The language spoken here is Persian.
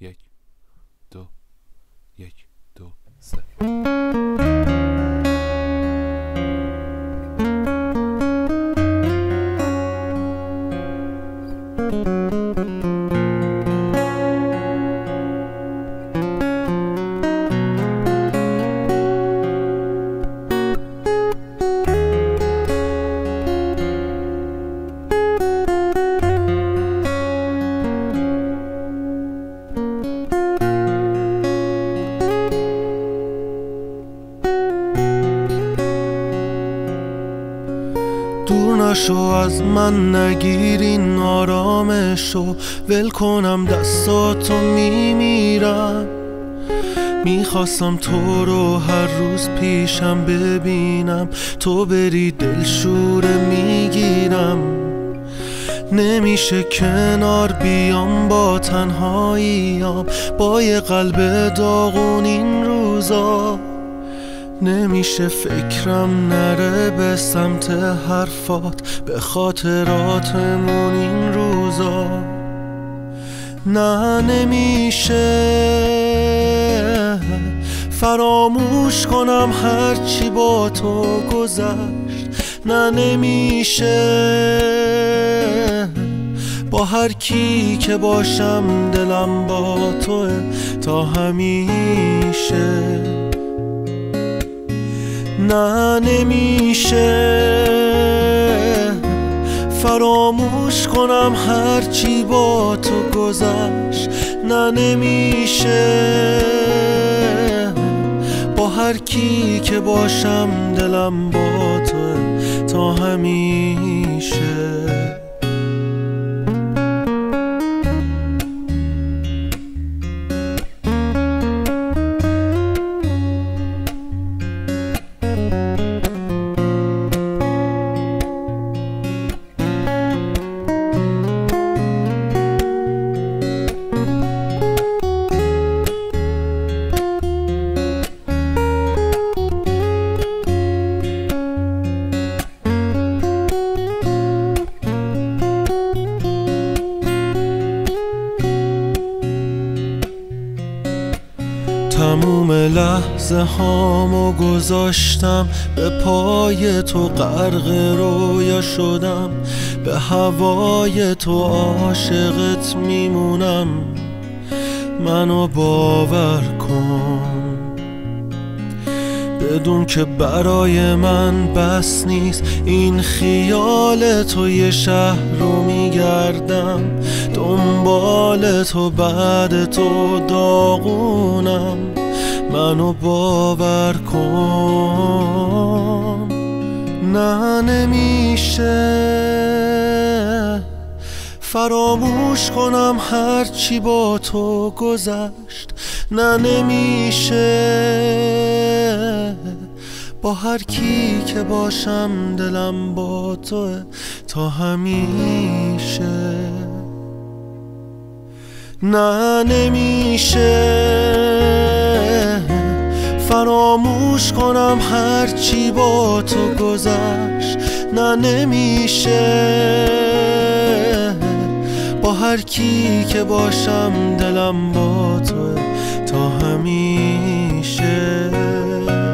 1 2 1 2 3. دور نشو از من، نگیر این آرامشو، ول کنم دستاتو میمیرم. میخواستم تو رو هر روز پیشم ببینم، تو بری دلشوره میگیرم. نمیشه کنار بیام با تنهاییام، با یه قلب داغون این روزا. نمیشه فکرم نره به سمت حرفات، به خاطراتمون این روزا. نه نمیشه فراموش کنم هرچی با تو گذشت. نه نمیشه با هر کی که باشم دلم با توه تا همیشه. نه نمیشه فراموش کنم هرچی با تو گذشت. نه نمیشه با هر کی که باشم دلم با تو تا همیشه. تموم لحظه هامو گذاشتم به پای تو، غرق رویا شدم، به هوای تو عاشقت میمونم. منو باور کن بدون که برای من بس نیست این خیال تو. یه شهر رو میگردم دنبال تو، بعد تو داغونم. منو باور کن. نه نمیشه فراموش کنم هرچی با تو گذشت. نه نمیشه با هر کی که باشم دلم با توه تا همیشه. نه نمیشه فراموش کنم هرچی با تو گذشت. نه نمیشه با هر کی که باشم دلم با توه تا همیشه.